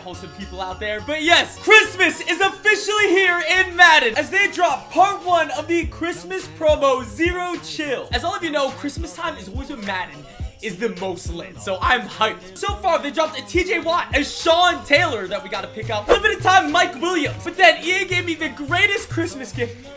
wholesome people out there. But yes, Christmas is officially here in Madden as they drop part one of the Christmas promo Zero Chill. As all of you know, Christmas time is always with Madden is the most lit, so I'm hyped. So far, they dropped a TJ Watt, a Sean Taylor that we gotta pick up. A little bit of time, Mike Williams. But then EA gave me the greatest Christmas gift.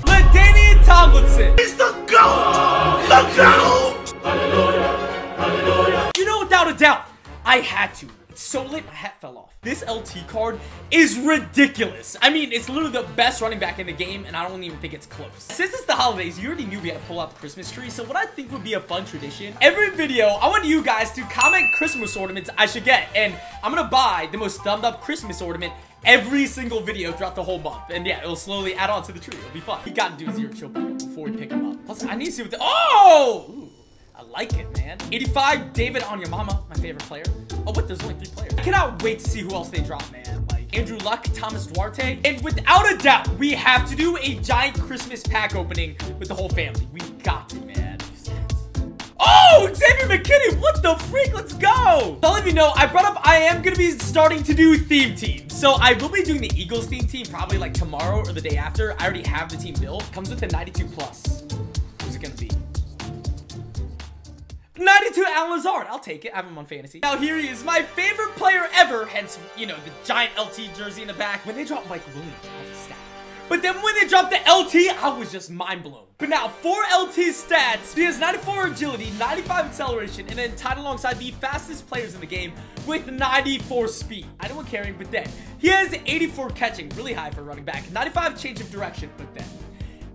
Ladainian Tomlinson. He's the GOAT! The GOAT! Hallelujah! Hallelujah! You know, without a doubt, I had to. It's so lit, my hat fell off. This LT card is ridiculous. I mean, it's literally the best running back in the game, and I don't even think it's close. Since it's the holidays, you already knew we had to pull out the Christmas tree, so what I think would be a fun tradition, every video, I want you guys to comment Christmas ornaments I should get, and I'm gonna buy the most thumbed up Christmas ornament every single video throughout the whole month. And yeah, it'll slowly add on to the tree. It'll be fun. We gotta do Zero Chill before we pick him up. Plus, I need to see what the— oh! Ooh, I like it, man. 85, David Onyamama, my favorite player. Oh, but there's only 3 players. I cannot wait to see who else they drop, man. Like Andrew Luck, Thomas Duarte. And without a doubt, we have to do a giant Christmas pack opening with the whole family. We got to, man. Oh, Xavier McKinney, what the freak? Let's go. I'll let you know, I brought up I am going to be starting to do theme teams. So I will be doing the Eagles theme team probably like tomorrow or the day after. I already have the team built. Comes with a 92 plus. Who's it going to be? 92 Lazard. I'll take it. I have him on fantasy. Now here he is, my favorite player ever. Hence, you know, the giant LT jersey in the back. When they dropped Mike Williams, I was stacked. But then when they dropped the LT, I was just mind blown. But now, 4 LT stats. He has 94 agility, 95 acceleration, and then tied alongside the fastest players in the game with 94 speed. I don't want carrying, but then he has 84 catching, really high for a running back. 95 change of direction, but then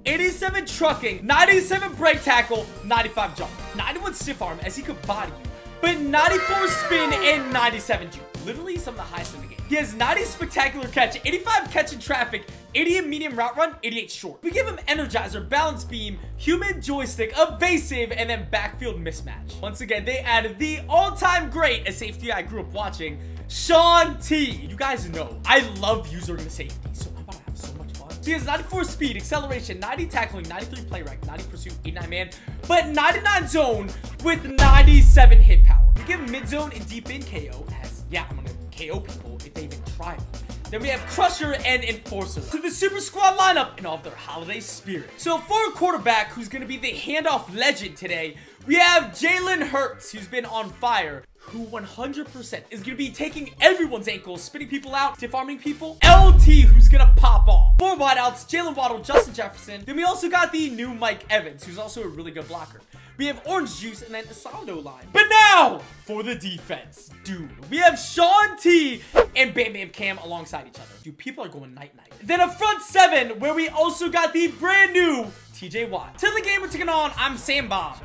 87 trucking, 97 break tackle, 95 jump, 91 stiff arm as he could body you, but 94 spin and 97 juke. Literally some of the highest in the game. He has 90 spectacular catch, 85 catch in traffic, 88 medium route run, 88 short. We give him energizer, balance beam, human joystick, evasive, and then backfield mismatch. Once again, they added the all-time great, a safety I grew up watching, Sean T. You guys know I love using the safety, so I'm about to have so much fun. He has 94 speed, acceleration, 90 tackling, 93 play rec, 90 pursuit, 89 man, but 99 zone with 97 hit power. We give him mid zone and deep in KO as— yeah, I'm gonna KO people if they even try me. Then we have Crusher and Enforcer to the Super Squad lineup and all of their holiday spirit. So for a quarterback who's gonna be the handoff legend today, we have Jalen Hurts, who's been on fire, who 100% is gonna be taking everyone's ankles, spinning people out, stiff arming people. LT, who's gonna pop off. 4 wideouts, Jalen Waddle, Justin Jefferson. Then we also got the new Mike Evans, who's also a really good blocker. We have Orange Juice and then a Sando line. But now, for the defense, dude, we have Sean T and Bam Bam Cam alongside each other. Dude, people are going night-night. Then a front 7, where we also got the brand new TJ Watt. Till the game we're taking on, I'm Sam Bomb.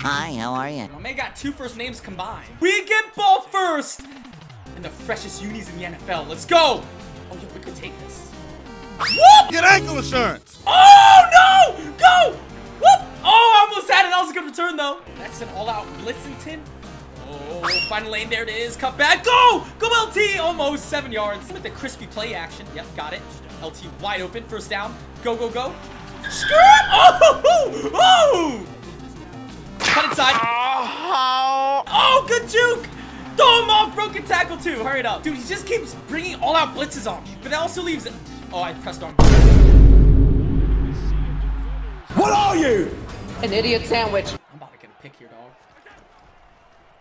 Hi, how are you? My man got 2 first names combined. We get ball first and the freshest unis in the NFL. Let's go. Oh, yeah, we could take this. Whoop! Get ankle insurance. Oh, no! Go! Whoop! Oh, I almost had it. That was a good return, though. That's an all-out Blitzington. Oh, final lane. There it is. Cut back. Go! Go, LT! Almost 7 yards. With the crispy play action. Yep, got it. LT wide open. First down. Go, go, go. Skirt! Oh! Oh! Cut inside. Oh, good juke. Throw him off. Broken tackle, too. Hurry it up. Dude, he just keeps bringing all-out blitzes on. But that also leaves it. Oh, I pressed on. What are you? An idiot sandwich. I'm about to get a pick here, dog.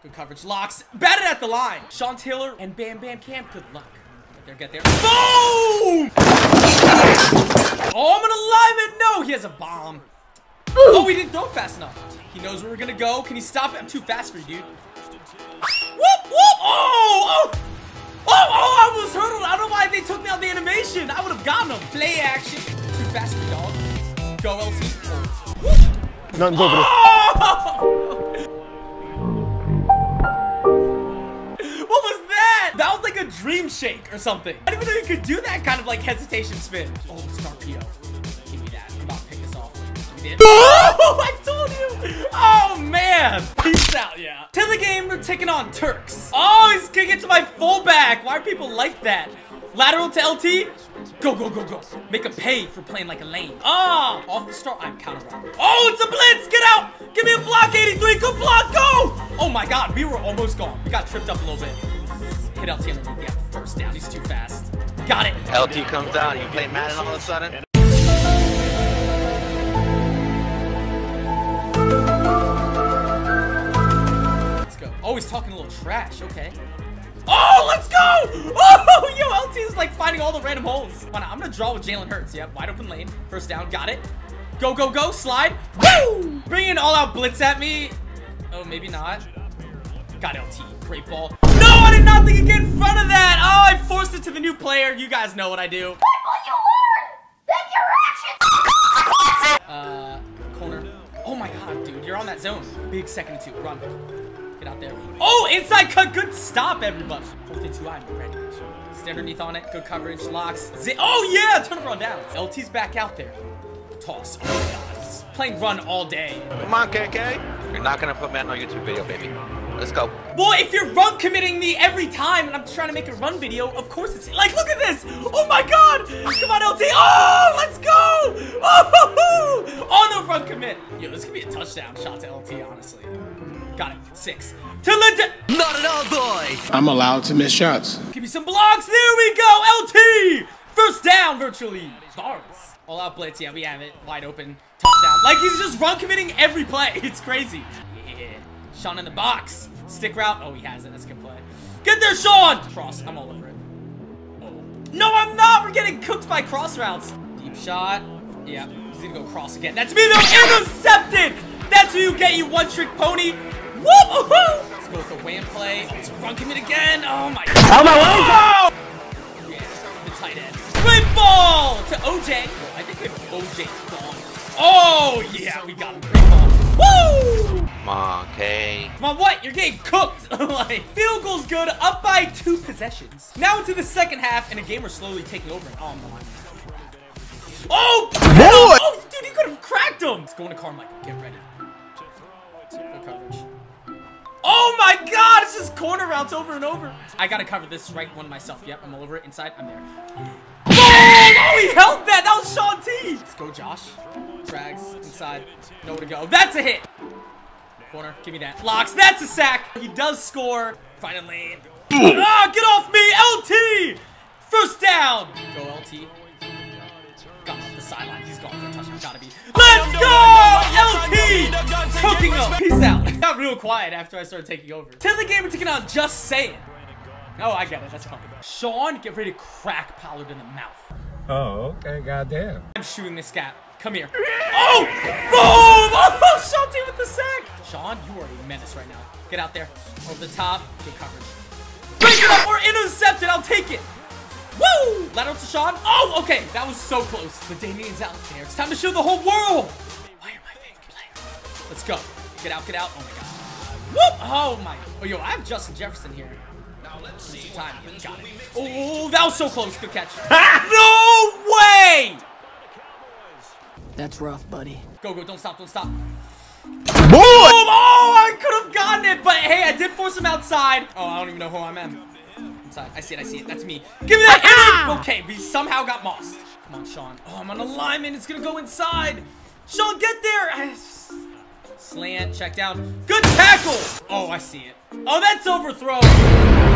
Good coverage. Locks. Batted at the line. Sean Taylor and Bam Bam Cam. Good luck. Get there. Boom! Oh, I'm an alignment. No, he has a bomb. Ooh. Oh, he didn't throw fast enough. He knows where we're gonna go. Can he stop it? I'm too fast for you, dude. Whoop, whoop! Oh, oh! Oh, oh, I was hurdled. I don't know why they took me out the animation. I would have gotten him. Play action. Too fast for dog. Go, LT. Whoop. Nothing's over there. Oh! What was that? That was like a dream shake or something. I didn't even know you could do that kind of like hesitation spin. Oh, it's an RPO. Give me that. I'm about to pick this off. Oh, I told you! Oh, man! Peace out, yeah. Till the game, we're taking on Turks. Oh, he's kicking it to my fullback. Why are people like that? Lateral to LT. Go, go, go, go. Make a pay for playing like a lane. Oh, off the start, I'm counter round. Oh, it's a blitz! Get out! Give me a block, 83. Good block, go! Oh, my God, we were almost gone. We got tripped up a little bit. Hit LT on the deep. Yeah, first down. He's too fast. Got it. LT comes down. You play Madden all of a sudden. Let's go. Oh, he's talking a little trash. Okay. Oh, let's go! Oh, yo, LT is like finding all the random holes. I'm gonna draw with Jalen Hurts. Yep, wide open lane. First down, got it. Go, go, go, slide. Woo! Bring an all-out blitz at me. Oh, maybe not. Got LT, great ball. No, I did not think I'd get in front of that. Oh, I forced it to the new player. You guys know what I do. What will you learn? That your action. Corner. Oh my God, dude, you're on that zone. Big second and two, run. Get out there. Oh, inside cut. Good stop, everybody. 42, I'm ready. Stay underneath on it. Good coverage. Locks. Oh, yeah. Turnover on down. LT's back out there. Toss. Oh, my God. He's playing run all day. Come on, KK. You're not going to put Madden on YouTube video, baby. Let's go. Well, if you're run committing me every time and I'm trying to make a run video, of course it's... Like, look at this. Oh, my God. Come on, LT. Oh, let's go. Oh, on the run commit. Yo, this could be a touchdown shot to LT, honestly. Got it. 6. To the not at all, boy. I'm allowed to miss shots. Give me some blocks. There we go. LT. First down, virtually. Bars. All out blitz. Yeah, we have it. Wide open. Touchdown. Like, he's just run committing every play. It's crazy. Yeah. Sean in the box. Stick route. Oh, he has it. That's a good play. Get there, Sean. Cross. I'm all over it. Oh. No, I'm not. We're getting cooked by cross routes. Deep shot. Yeah. He's going to go cross again. That's me, though. Intercepted. That's who you get, you one-trick pony. Whoop! Let's go with the wham play. Oh, it's a run commit again. Oh my God. Oh my God. Oh! Yeah, the tight end. Good ball to OJ. Oh, I think we have OJ gone. Oh yeah, we got him. Great ball. Woo! Come on, K. Come on, what? You're getting cooked. Like, field goal's good. Up by 2 possessions. Now into the second half, and a game we're slowly taking over. Oh my. Oh! Boy. Oh, dude, you could have cracked him. It's going to Carmichael. Get ready. Good coverage. Oh my God, it's just corner routes over and over. I gotta cover this right one myself. Yep, I'm all over it. Inside, I'm there. Boom! Oh, he held that. That was Sean T. Let's go, Josh. Drags inside. Nowhere to go. That's a hit. Corner, give me that. Locks, that's a sack. He does score. Final lane. Ah, get off me, LT! First down. Go, LT. Got off the sideline. He's gone for a touchdown. Gotta be. Let's go, LT! Cooking up. Peace out. I got real quiet after I started taking over. Tell the game we're taking on Just Saying. Oh, I get it. That's funny. Sean, get ready to crack Pollard in the mouth. Oh, okay. Goddamn. I'm shooting this gap. Come here. Oh! Boom! Oh, Sean T with the sack. Sean, you are a menace right now. Get out there. Over the top. Good coverage. Break it up or intercepted. I'll take it. Woo! Lateral to Sean. Oh, okay. That was so close. But Damian's out there. It's time to show the whole world. Why am I making plays? Let's go. Get out, get out. Oh my God. Whoop! Oh my. Oh, yo, I have Justin Jefferson here. Now let's see. Time. Got it. Oh, that was so close. Good catch. No way! That's rough, buddy. Go, go. Don't stop. Don't stop. Boy! Oh, I could have gotten it, but hey, I did force him outside. Oh, I don't even know who I am. I see it, I see it. That's me. Give me that inner. Okay, we somehow got mossed. Come on, Sean. Oh, I'm on a lineman. It's going to go inside. Sean, get there. Slant, check down. Good tackle. Oh, I see it. Oh, that's overthrown.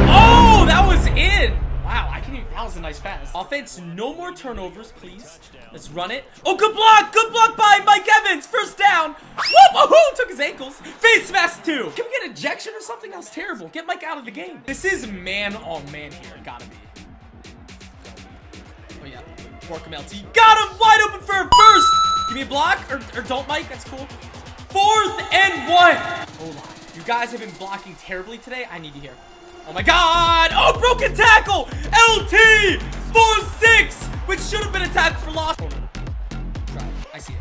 Oh, that was in. Wow, I can even. That was a nice pass. Offense, no more turnovers, please. Let's run it. Oh, good block. Good block by Mike Evans. First down. Whoop! Oh, took his ankles. Face mask too. Can we get ejection or something? That was terrible. Get Mike out of the game. This is man on man here. Gotta be. Oh yeah. Work him, LT. Got him wide open for a first. Give me a block or don't, Mike. That's cool. 4th and 1. Oh, you guys have been blocking terribly today. I need you here. Oh my God! Oh, broken tackle! LT! 4-6! Which should have been a tackle for loss. I see it.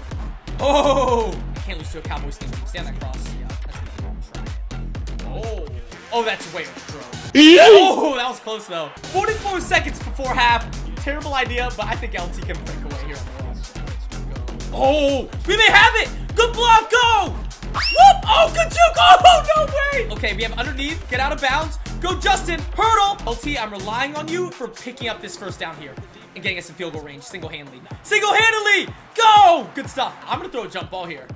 Oh! I can't lose to a Cowboys team. Stand that cross. Yeah, that's good. Try it. Oh! Oh, that's way overthrown. Oh, that was close though. 44 seconds before half. Terrible idea, but I think LT can break away here on the run. Oh! We may have it! Good block, go! Whoop! Oh, good juke! Oh, no way! Okay, we have underneath. Get out of bounds. Go, Justin. Hurdle. LT, I'm relying on you for picking up this first down here and getting us in field goal range single-handedly. Single-handedly! Go! Good stuff. I'm going to throw a jump ball here.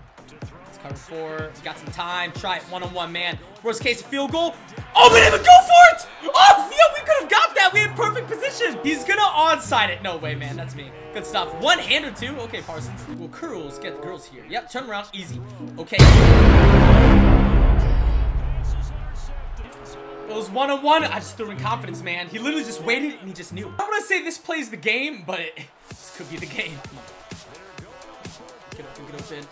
It's cover 4. Got some time. Try it one-on-one, man. Worst case, field goal. Oh, we didn't even go for it! Oh, yeah, we could have got that. We had perfect position. He's gonna onside it. No way, man. That's me. Good stuff. One-hander, too. Okay, Parsons. Well, curls. Get the girls here. Yep, turn around. Easy. Okay. It was one-on-one. I just threw in confidence, man. He literally just waited, and he just knew. I want to say this plays the game, but this could be the game.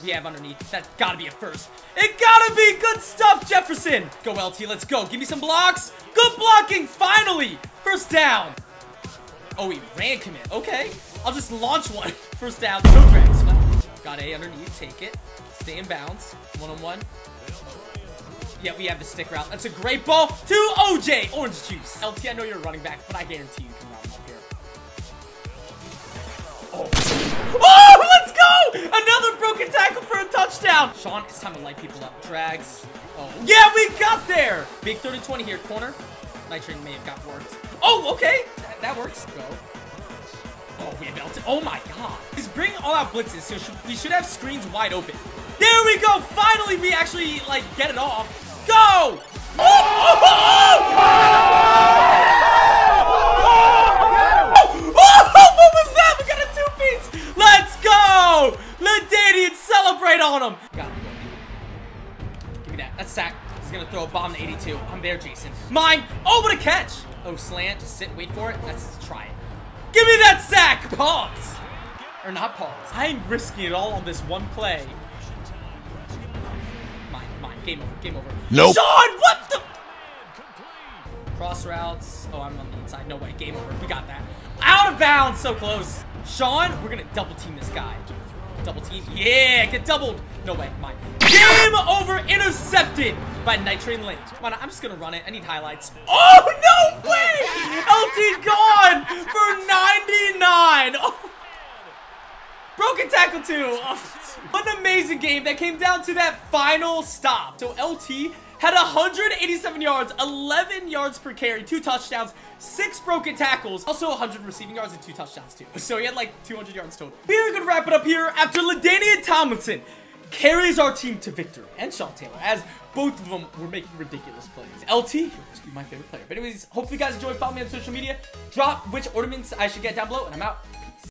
We have underneath. That's gotta be a first. It gotta be. Good stuff, Jefferson. Go, LT. Let's go. Give me some blocks. Good blocking. Finally. First down. Oh, he ran commit. Okay. I'll just launch one. First down. No drags. Got A underneath. Take it. Stay in bounds. One-on-one. Yeah, we have the stick route. That's a great ball to OJ. Orange juice. LT, I know you're a running back, but I guarantee you can round him up here. Oh! Oh! Another broken tackle for a touchdown. Sean, it's time to light people up. Drags. Oh, yeah, we got there. Big 30-20 here. Corner. Night Train may have got worked. Oh, okay. That works. Go. Oh, we have Elton. Oh, my God. He's bringing all out blitzes, so we should have screens wide open. There we go. Finally, we actually, like, get it off. Go. Oh, oh, oh, oh. Ladainian, celebrate on him! Got him. Give me that. That's sack. He's gonna throw a bomb to 82. I'm there, Jason. Mine! Oh, what a catch! Oh, slant. Just sit, wait for it. Let's try it. Give me that sack! Pause! Or not pause. I ain't risking it all on this one play. Mine. Game over. Game over. Nope. Sean, what the? Cross routes. Oh, I'm on the inside. No way. Game over. We got that. Out of bounds. So close. Sean, we're gonna double team this guy. Double team. Yeah, get doubled. No way. Mine. Game over. Intercepted by Night Train Lane. Come on, I'm just going to run it. I need highlights. Oh, no way. LT gone for 99. Oh. Broken tackle, too. Oh. What an amazing game. That came down to that final stop. So, LT had 187 yards, 11 yards per carry, 2 touchdowns, 6 broken tackles, also 100 receiving yards and 2 touchdowns too. So he had like 200 yards total. We are gonna wrap it up here after Ladainian Tomlinson carries our team to victory, and Sean Taylor, as both of them were making ridiculous plays. LT, he'll just be my favorite player. But anyways, hopefully you guys enjoyed. Follow me on social media. Drop which ornaments I should get down below, and I'm out.